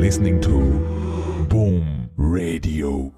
listening to Boom Radio.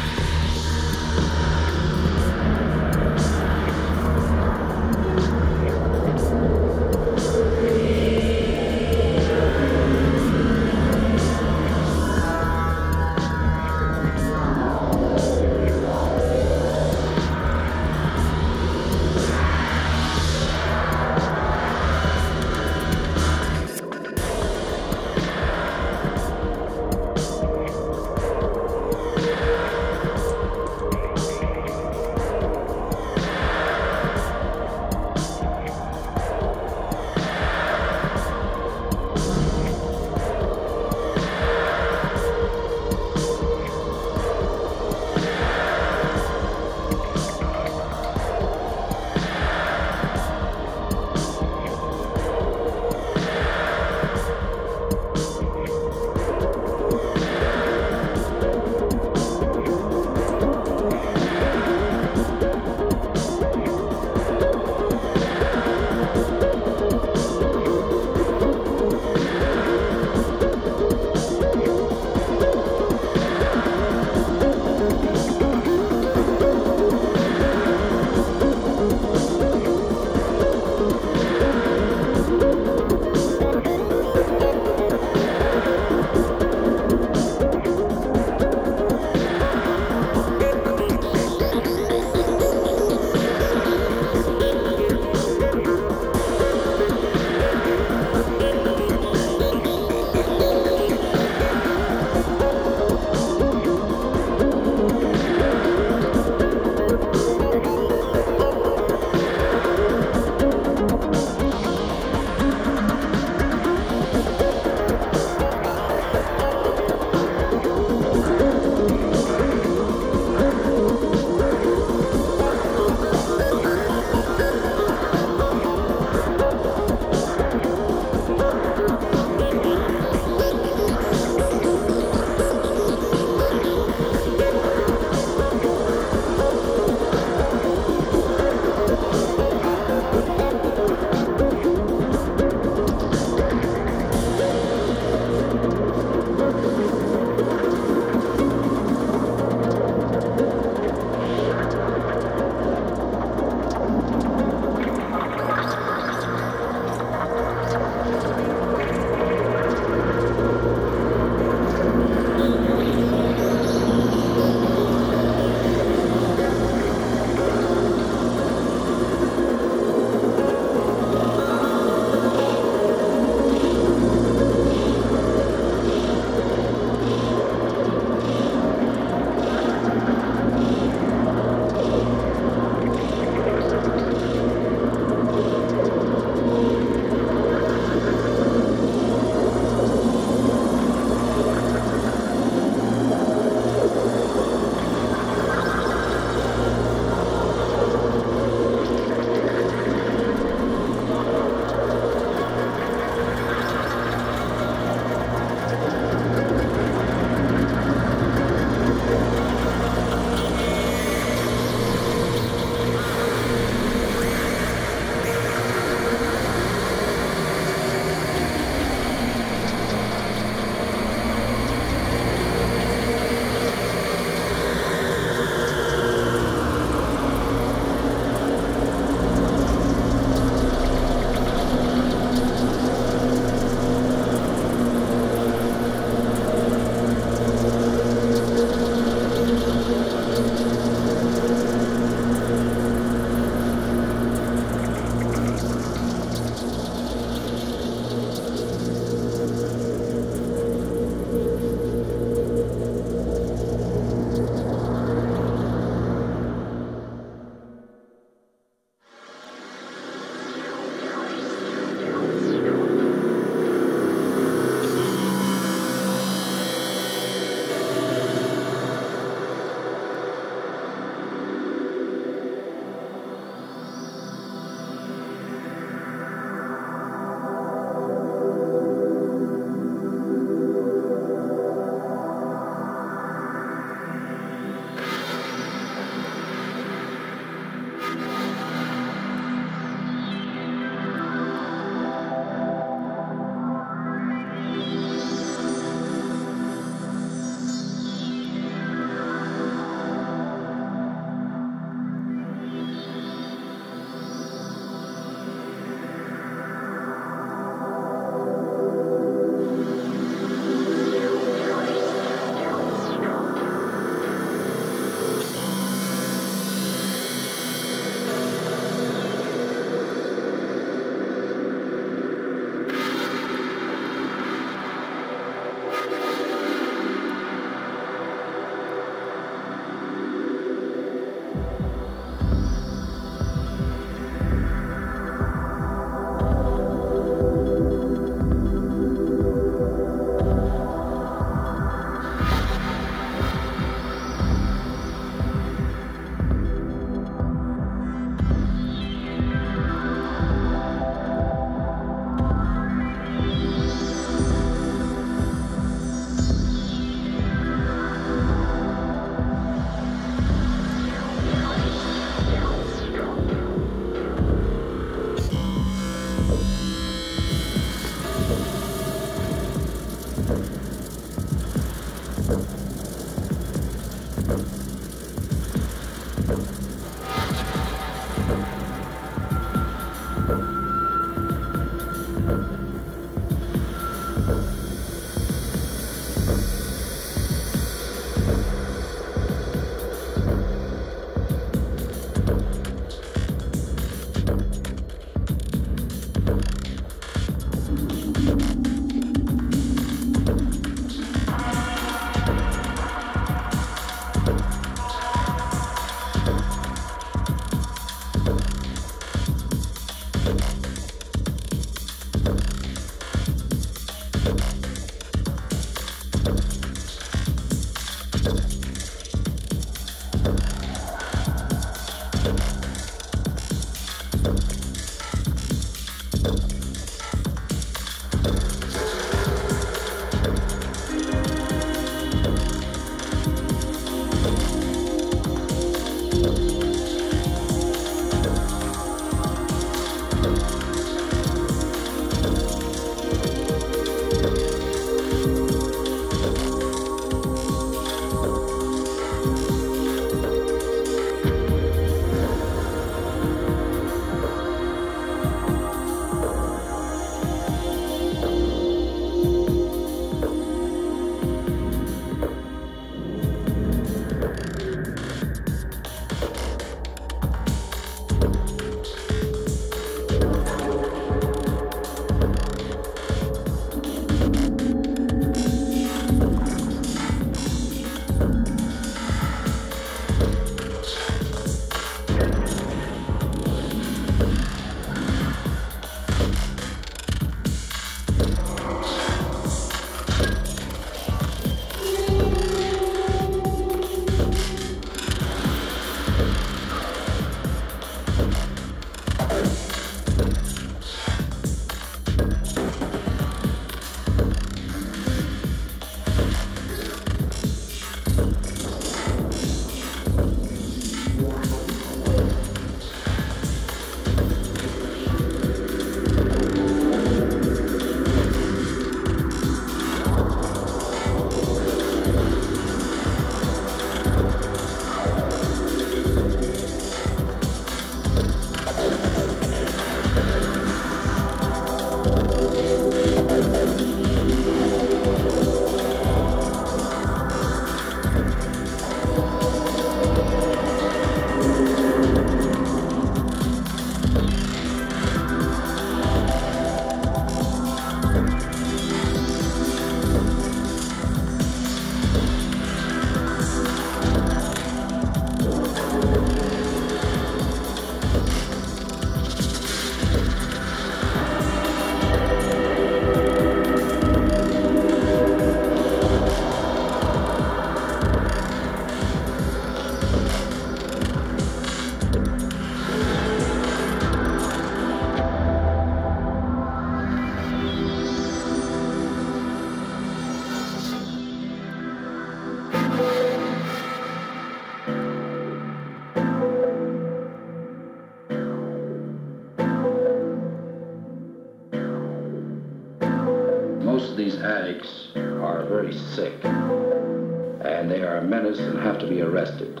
Most of these addicts are very sick, and they are a menace and have to be arrested.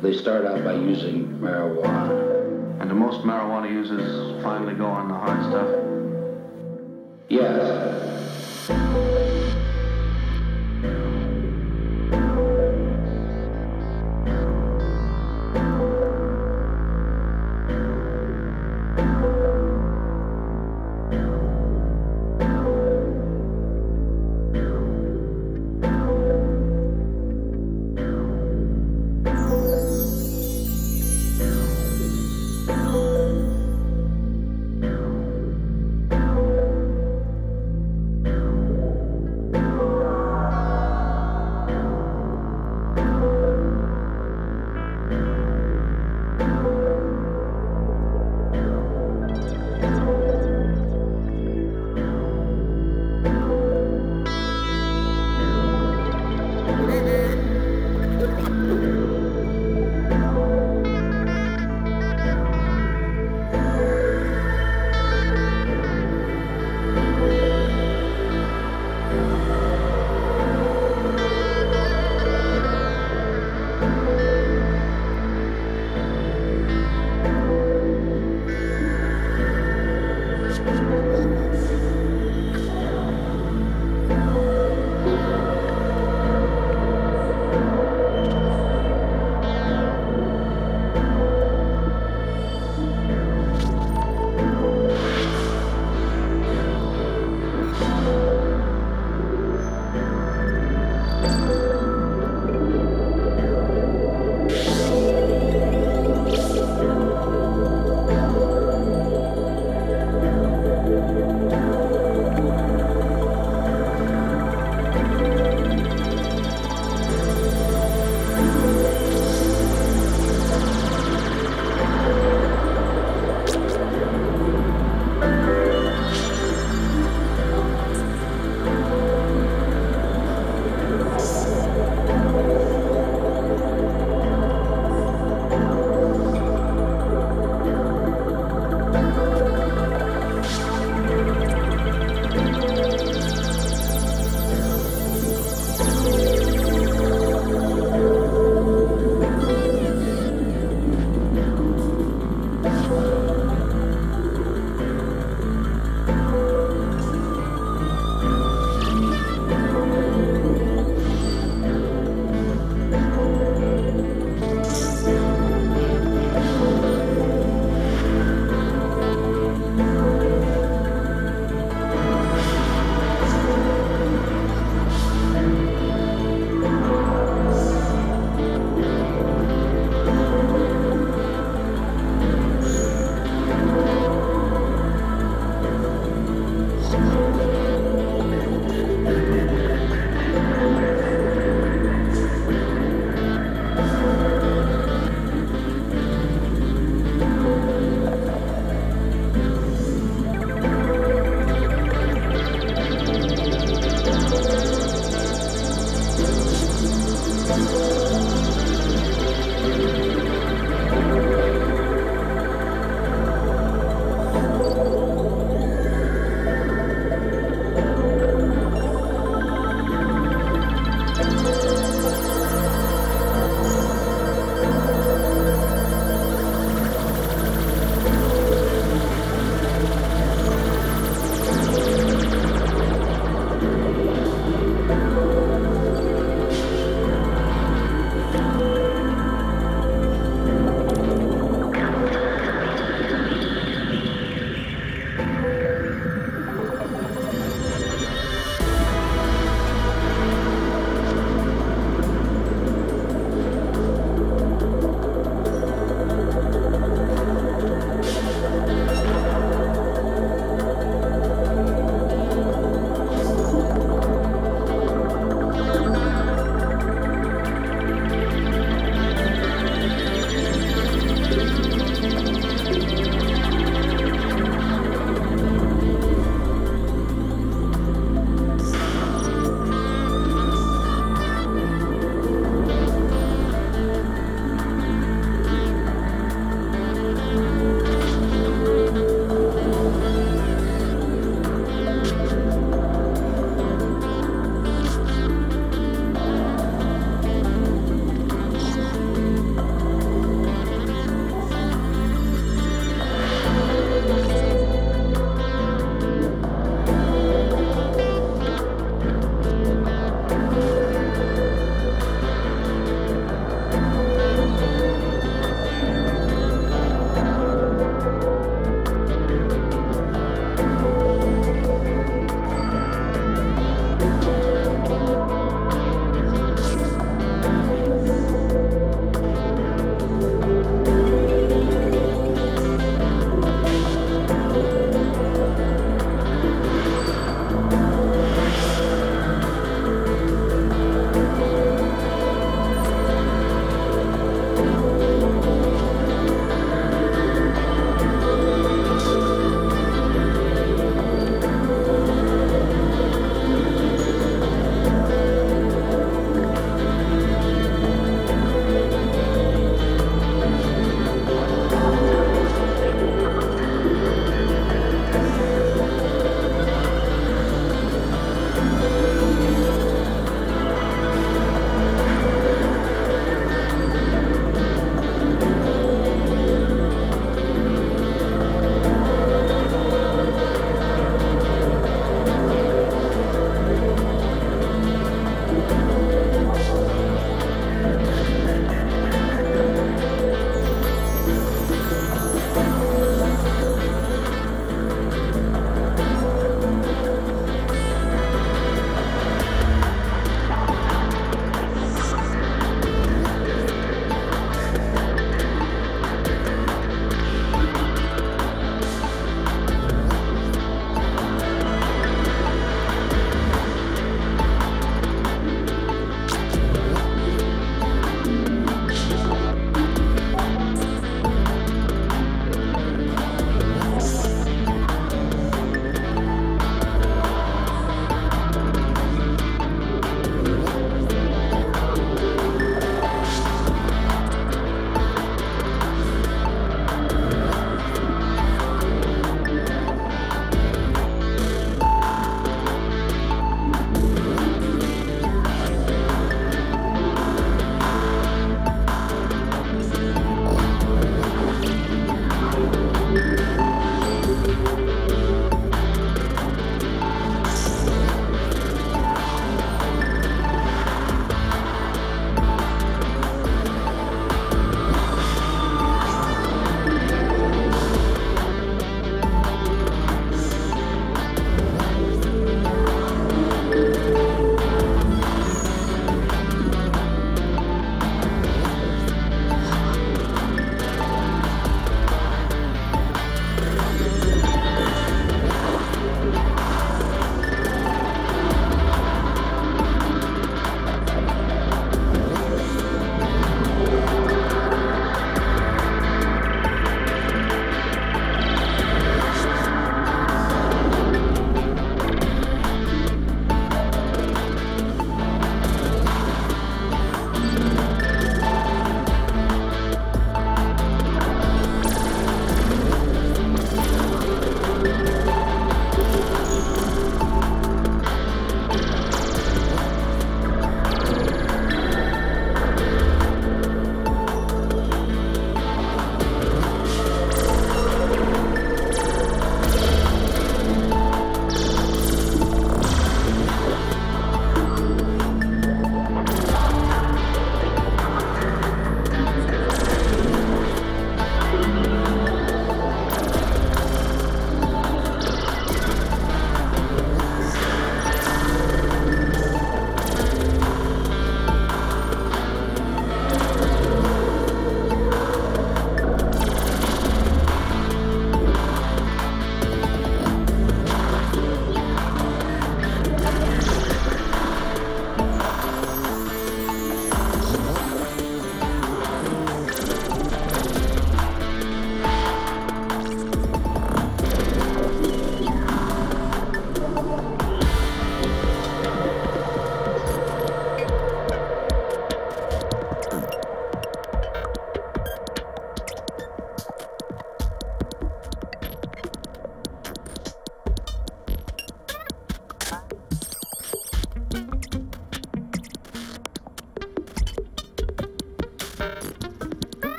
They start out by using marijuana. And the most marijuana users finally go on the hard stuff? Yes.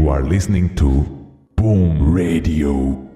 You are listening to Boom Radio.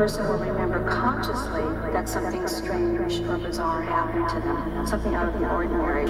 Person will remember consciously that something strange or bizarre happened to them, something out of the ordinary.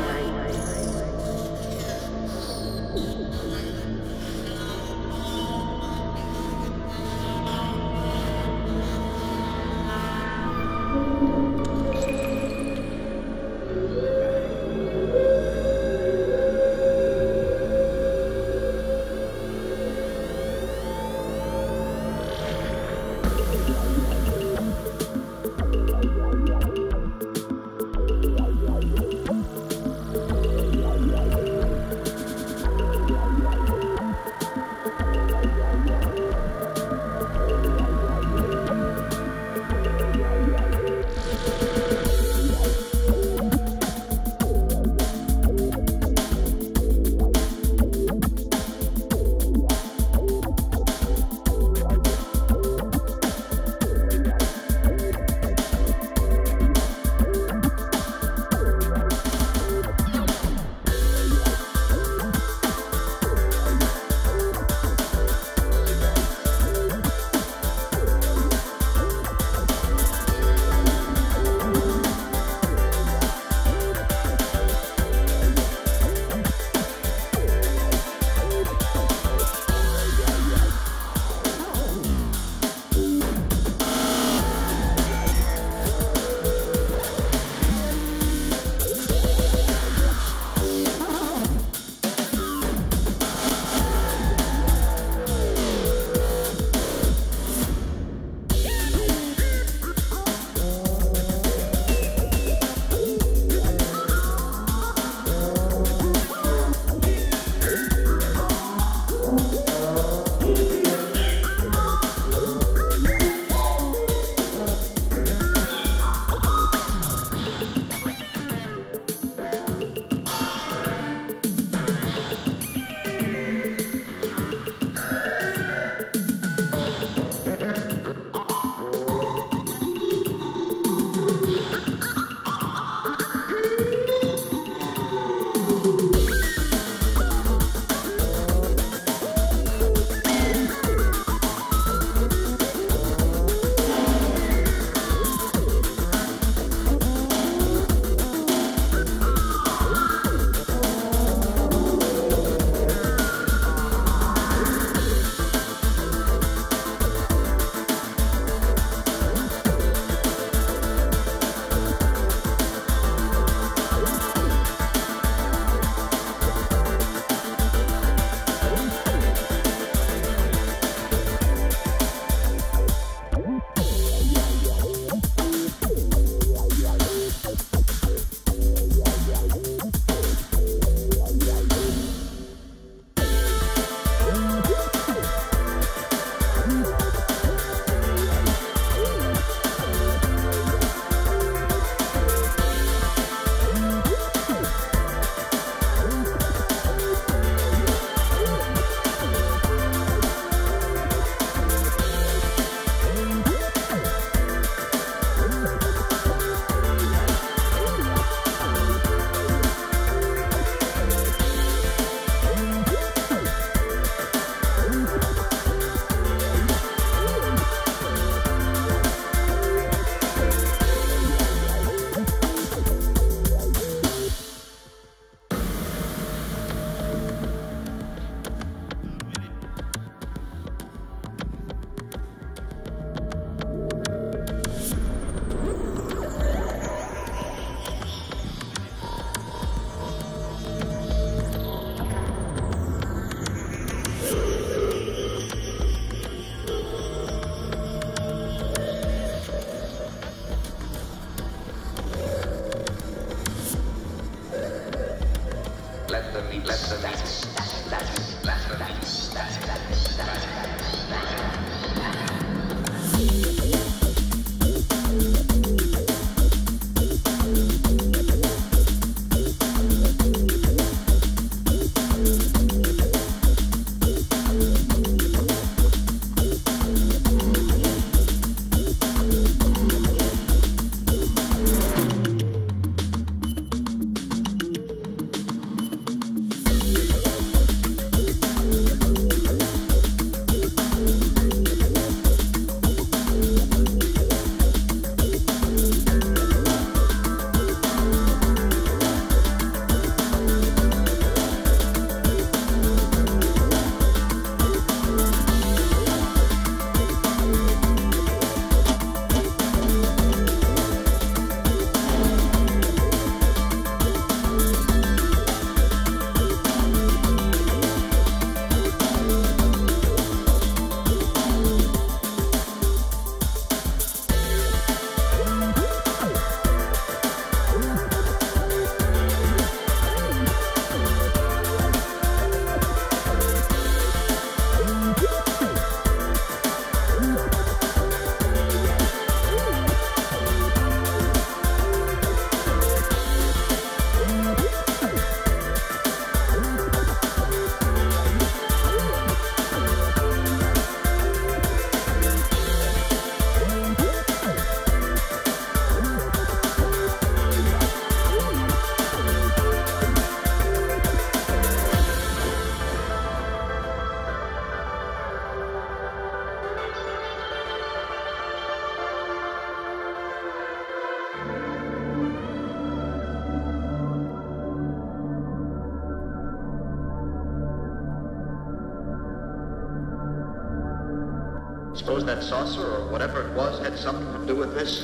Suppose that saucer or whatever it was had something to do with this?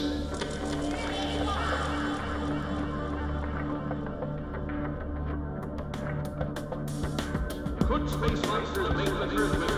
Could space monsters make the Earth?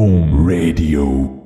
Home Radio.